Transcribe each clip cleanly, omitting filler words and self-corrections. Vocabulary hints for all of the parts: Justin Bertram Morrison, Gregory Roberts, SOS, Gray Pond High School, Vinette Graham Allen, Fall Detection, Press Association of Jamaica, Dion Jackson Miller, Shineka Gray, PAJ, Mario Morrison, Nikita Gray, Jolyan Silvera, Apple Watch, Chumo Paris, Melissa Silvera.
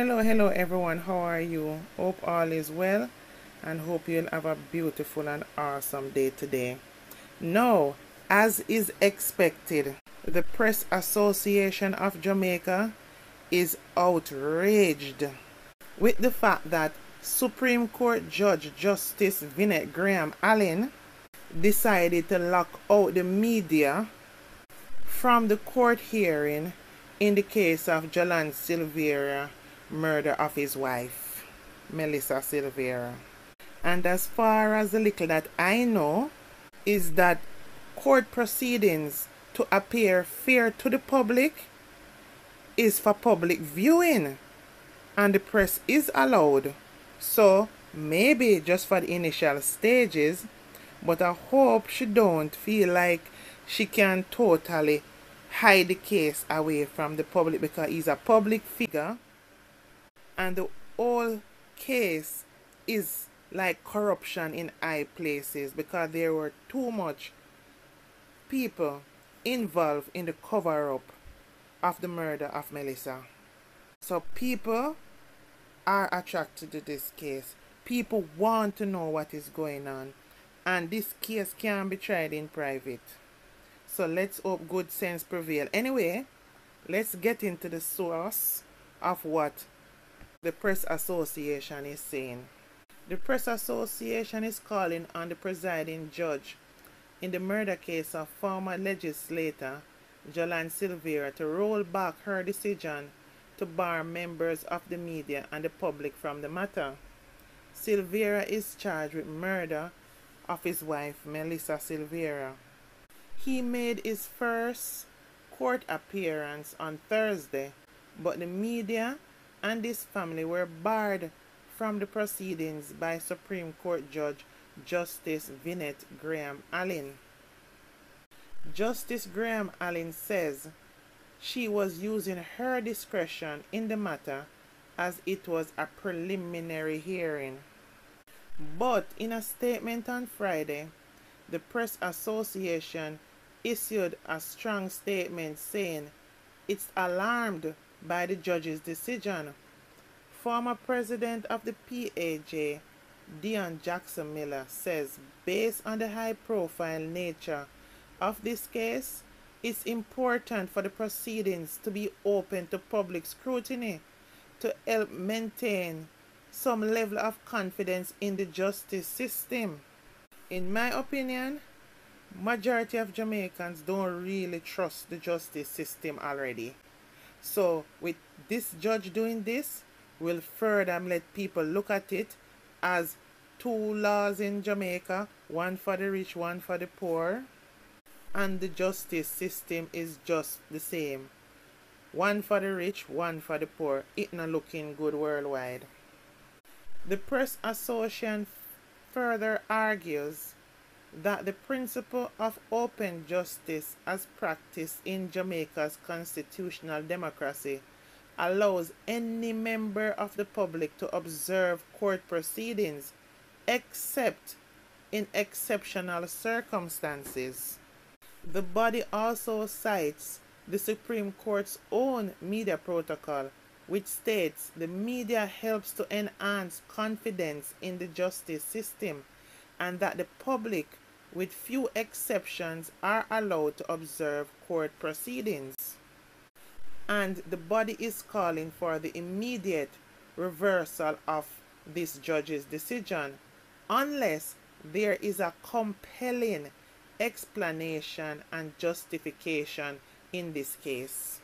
Hello everyone, how are you? Hope all is well and hope you'll have a beautiful and awesome day today. Now, as is expected, the Press Association of Jamaica is outraged with the fact that Supreme Court Judge Justice Vinette Graham Allen decided to lock out the media from the court hearing in the case of Jolyan Silvera, murder of his wife Melissa Silvera. And as far as the little that I know is that court proceedings to appear fair to the public is for public viewing and the press is allowed, so maybe just for the initial stages, but I hope she don't feel like she can totally hide the case away from the public, because he's a public figure and the whole case is like corruption in high places, because there were too much people involved in the cover-up of the murder of Melissa. So people are attracted to this case. People want to know what is going on, and this case can be tried in private. So let's hope good sense prevails. Anyway, let's get into the source of what the Press Association is saying. The Press Association is calling on the presiding judge in the murder case of former legislator Jolyan Silvera to roll back her decision to bar members of the media and the public from the matter. Silvera is charged with murder of his wife Melissa Silvera. He made his first court appearance on Thursday, but the media and his family were barred from the proceedings by Supreme Court Judge Justice Vinette Graham Allen. Justice Graham Allen says she was using her discretion in the matter as it was a preliminary hearing. But in a statement on Friday, the Press Association issued a strong statement saying it's alarmed by the judge's decision. Former president of the PAJ, Dion Jackson Miller, says based on the high-profile nature of this case, it's important for the proceedings to be open to public scrutiny to help maintain some level of confidence in the justice system. In my opinion, majority of Jamaicans don't really trust the justice system already. So with this judge doing this, will further let people look at it as two laws in Jamaica, one for the rich, one for the poor, and the justice system is just the same. One for the rich, one for the poor. It not looking good worldwide. The Press Association further argues that the principle of open justice as practiced in Jamaica's constitutional democracy allows any member of the public to observe court proceedings except in exceptional circumstances. The body also cites the Supreme Court's own media protocol, which states the media helps to enhance confidence in the justice system and that the public, with few exceptions, are allowed to observe court proceedings. And the body is calling for the immediate reversal of this judge's decision unless there is a compelling explanation and justification in this case.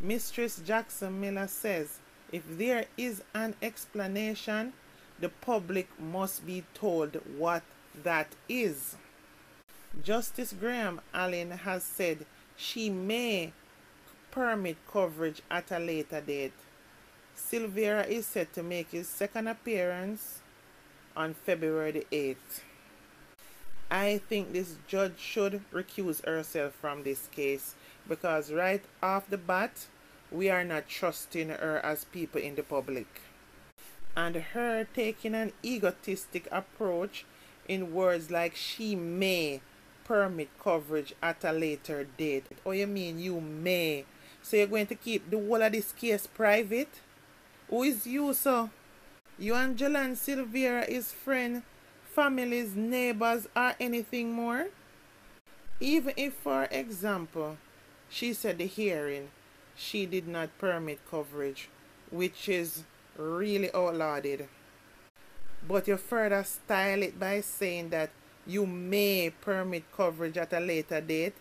Mistress Jackson Miller says if there is an explanation, the public must be told what that is. Justice Graham Allen has said she may permit coverage at a later date. Silvera is set to make his second appearance on February the 8th. I think this judge should recuse herself from this case, because right off the bat, we are not trusting her as people in the public. And her taking an egotistic approach in words like she may permit coverage at a later date. Oh, you mean you may? So you're going to keep the whole of this case private Who is you, sir? You and Jolyan Silvera is friend, families, neighbors, or anything more? Even if, for example, she said the hearing, she did not permit coverage, which is really outlawed. But you further style it by saying that you may permit coverage at a later date.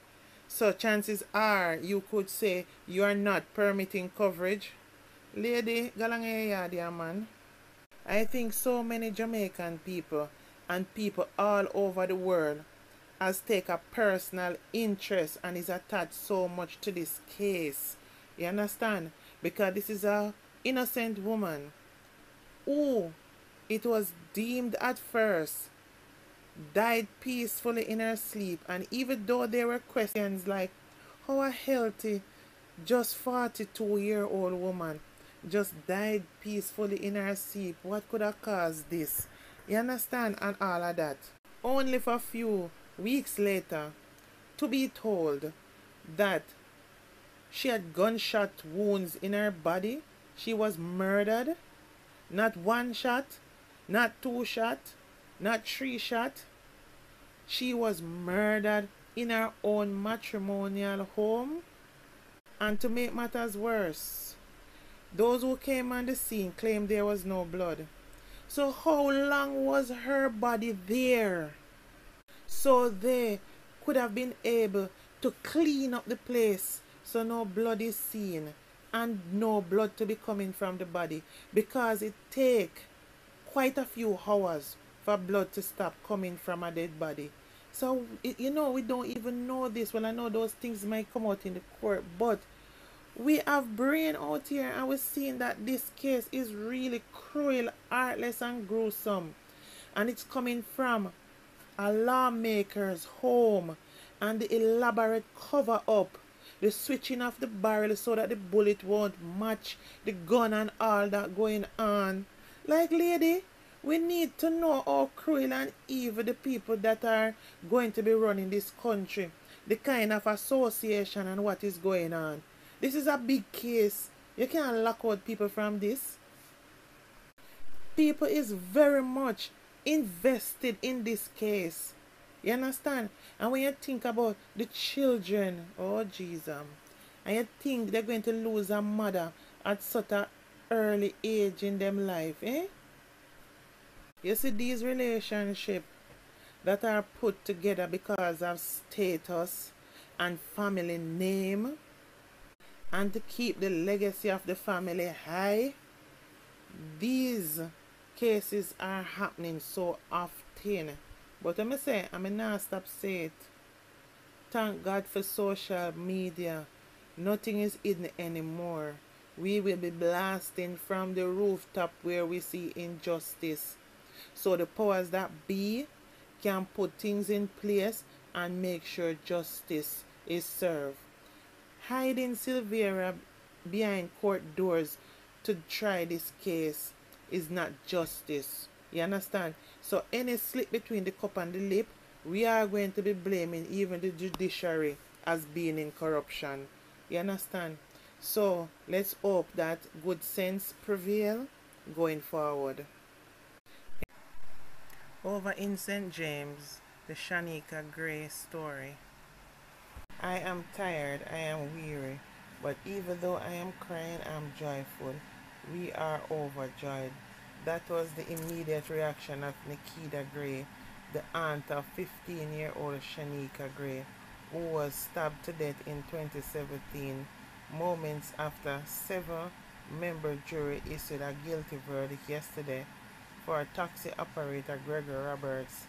So chances are you could say you are not permitting coverage. Lady, galangeya, dear man. I think so many Jamaican people and people all over the world has take a personal interest and is attached so much to this case. You understand? Because this is a innocent woman. Ooh, it was deemed at first died peacefully in her sleep, and even though there were questions like how a healthy just 42-year-old woman just died peacefully in her sleep, what could have caused this, you understand, and all of that, only for a few weeks later to be told that she had gunshot wounds in her body, she was murdered, not one shot, not two shot, not three shot. She was murdered in her own matrimonial home. And to make matters worse, those who came on the scene claimed there was no blood. So how long was her body there? So they could have been able to clean up the place so no blood is seen and no blood to be coming from the body, because it takes quite a few hours for blood to stop coming from a dead body. So, you know, we don't even know this. Well, I know those things might come out in the court, but we have brain out here and we're seeing that this case is really cruel, heartless, and gruesome. And it's coming from a lawmaker's home, and the elaborate cover-up, the switching of the barrel so that the bullet won't match the gun and all that going on. Like, lady, we need to know how cruel and evil the people that are going to be running this country, the kind of association and what is going on. This is a big case. You can't lock out people from this. People is very much invested in this case. You understand? And when you think about the children, oh Jesus, and you think they're going to lose a mother at such an early age in them life, eh? You see, these relationships that are put together because of status and family name, and to keep the legacy of the family high, these cases are happening so often. But let me say, I mean, not stop saying it. Thank God for social media. Nothing is hidden anymore. We will be blasting from the rooftop where we see injustice. So the powers that be can put things in place and make sure justice is served. Hiding Silvera behind court doors to try this case is not justice. You understand? So any slip between the cup and the lip, we are going to be blaming even the judiciary as being in corruption. You understand? So let's hope that good sense prevails going forward. Over in St. James, the Shineka Gray story. I am tired, I am weary, but even though I am crying, I am joyful. We are overjoyed. That was the immediate reaction of Nikita Gray, the aunt of 15-year-old Shineka Gray, who was stabbed to death in 2017, moments after seven-member jury issued a guilty verdict yesterday for a taxi operator, Gregory Roberts,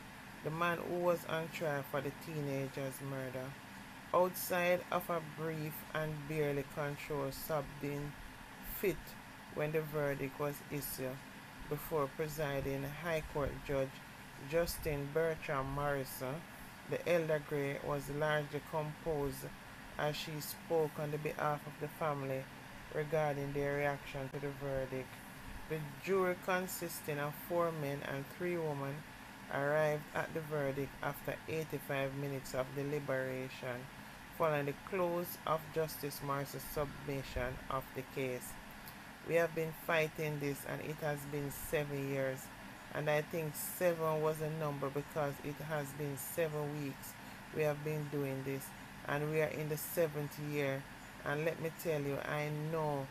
the man who was on trial for the teenager's murder. Outside of a brief and barely controlled sobbing fit when the verdict was issued before presiding High Court Judge Justin Bertram Morrison, the elder Gray was largely composed as she spoke on the behalf of the family regarding their reaction to the verdict. The jury, consisting of 4 men and 3 women, arrived at the verdict after 85 minutes of deliberation, following the close of Justice Morrison's submission of the case. We have been fighting this, and it has been 7 years, and I think 7 was a number because it has been 7 weeks we have been doing this, and we are in the 7th year. And let me tell you, I know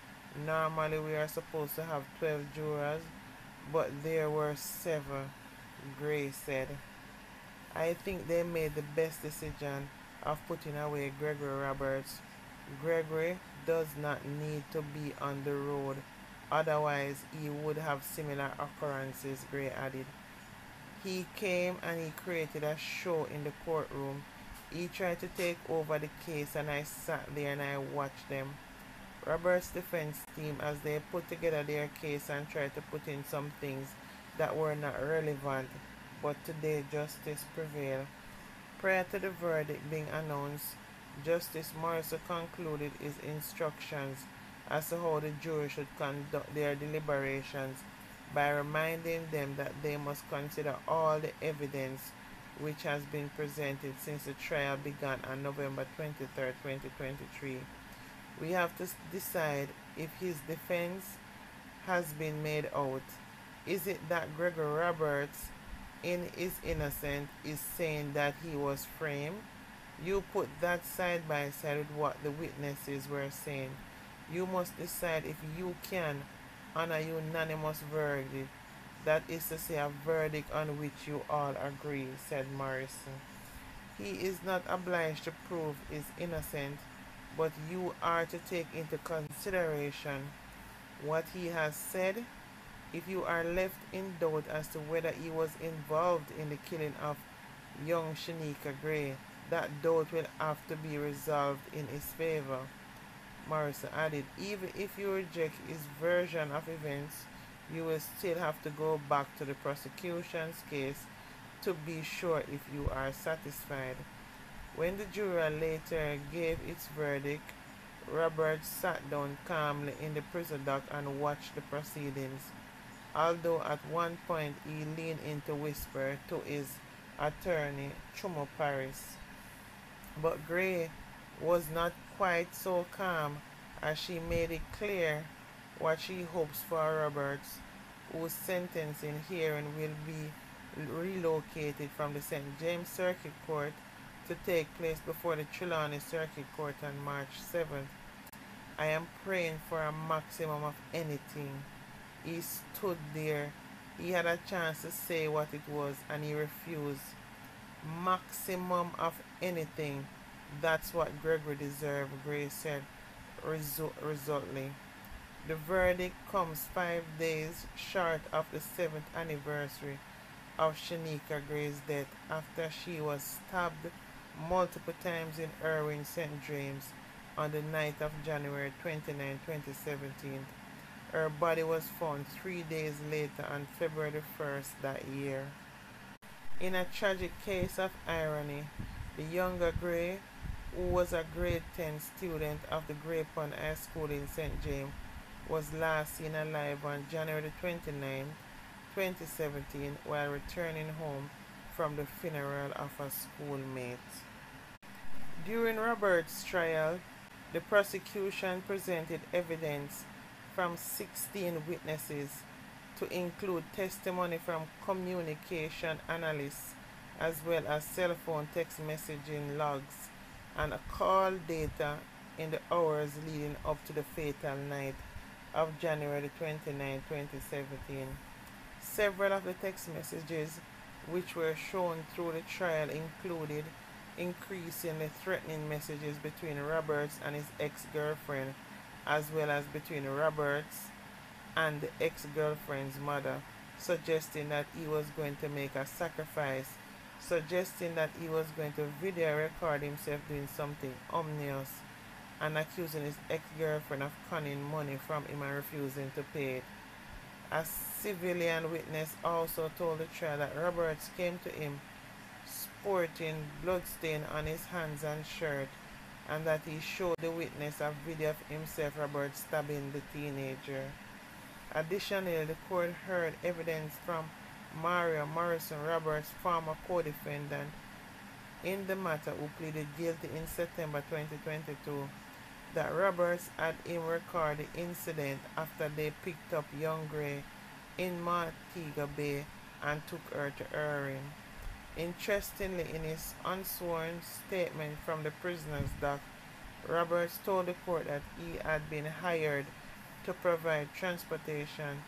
normally we are supposed to have 12 jurors, but there were 7, Gray said. I think they made the best decision of putting away Gregory Roberts. Gregory does not need to be on the road, otherwise he would have similar occurrences, Gray added. He came and he created a show in the courtroom. He tried to take over the case, and I sat there and I watched them. Roberts' defense team, as they put together their case and tried to put in some things that were not relevant, but today justice prevailed. Prior to the verdict being announced, Justice Morrison concluded his instructions as to how the jury should conduct their deliberations by reminding them that they must consider all the evidence which has been presented since the trial began on November 23, 2023. We have to decide if his defense has been made out. Is it that Gregory Roberts, in his innocence, is saying that he was framed? You put that side by side with what the witnesses were saying. You must decide if you can honor a unanimous verdict. That is to say, a verdict on which you all agree, said Morrison. He is not obliged to prove his innocence, but you are to take into consideration what he has said. If you are left in doubt as to whether he was involved in the killing of young Shineka Gray, that doubt will have to be resolved in his favor, Morrison added. Even if you reject his version of events, you will still have to go back to the prosecution's case to be sure if you are satisfied. When the jury later gave its verdict, Roberts sat down calmly in the prison dock and watched the proceedings, although at one point he leaned in to whisper to his attorney, Chumo Paris. But Gray was not quite so calm, as she made it clear what she hopes for Roberts, whose sentencing hearing will be relocated from the St. James Circuit Court to take place before the Trelawney Circuit Court on March 7th. I am praying for a maximum of anything. He stood there. He had a chance to say what it was, and he refused. Maximum of anything. That's what Gregory deserved, Gray said resolutely. The verdict comes 5 days short of the 7th anniversary of Shineka Gray's death, after she was stabbed multiple times in Irwin, St. James, on the night of January 29, 2017. Her body was found 3 days later on February 1st that year. In a tragic case of irony, the younger Gray, who was a grade 10 student of the Gray Pond High School in St. James, was last seen alive on January 29, 2017, while returning home from the funeral of a schoolmate. During Roberts' trial, the prosecution presented evidence from 16 witnesses, to include testimony from communication analysts, as well as cell phone text messaging logs and call data in the hours leading up to the fatal night of January 29, 2017. Several of the text messages which were shown through the trial included increasingly threatening messages between Roberts and his ex-girlfriend, as well as between Roberts and the ex-girlfriend's mother, suggesting that he was going to make a sacrifice, suggesting that he was going to video record himself doing something ominous, and accusing his ex-girlfriend of conning money from him and refusing to pay it. A civilian witness also told the trial that Roberts came to him sporting bloodstain on his hands and shirt, and that he showed the witness a video of himself, Roberts, stabbing the teenager. Additionally, the court heard evidence from Mario Morrison, Roberts' former co-defendant in the matter, who pleaded guilty in September 2022. that Roberts had him record the incident after they picked up young Gray in Montego Bay and took her to Irwin. Interestingly, in his unsworn statement from the prisoner's dock, Roberts told the court that he had been hired to provide transportation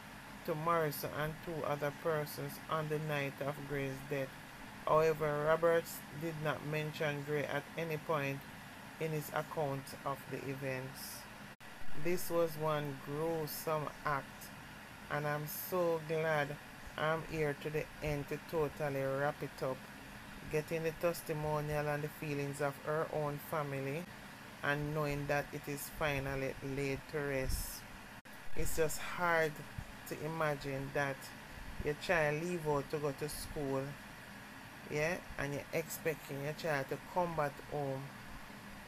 to Morrison and two other persons on the night of Gray's death. However, Roberts did not mention Gray at any point in his account of the events. This was one gruesome act, and I'm so glad I'm here to the end to totally wrap it up, getting the testimonial and the feelings of her own family, and knowing that it is finally laid to rest. It's just hard to imagine that your child leave out to go to school, yeah, and you're expecting your child to come back home,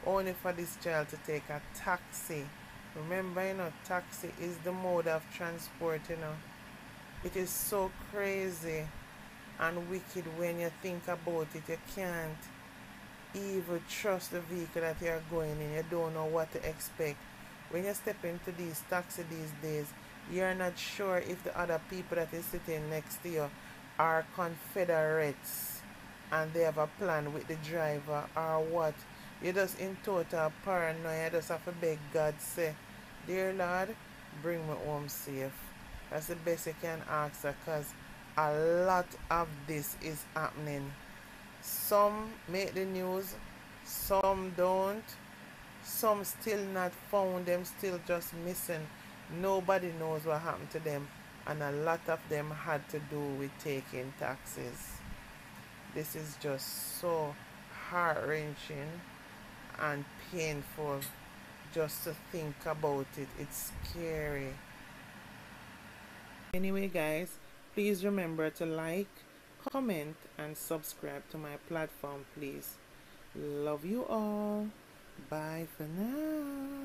only for this child to take a taxi. Remember, you know, taxi is the mode of transport, you know. It is so crazy and wicked when you think about it. You can't even trust the vehicle that you are going in. You don't know what to expect. When you step into these taxis these days, you're not sure if the other people that is sitting next to you are Confederates and they have a plan with the driver or what. You're just in total paranoia. You just have to beg God, say, "Dear Lord, bring me home safe." That's the best you can ask her, because a lot of this is happening. Some make the news, some don't, some still not found, them still just missing. Nobody knows what happened to them, and a lot of them had to do with taking taxis. This is just so heart-wrenching and painful just to think about it. It's scary. Anyway guys, please remember to like, comment and subscribe to my platform, please. Love you all. Bye for now.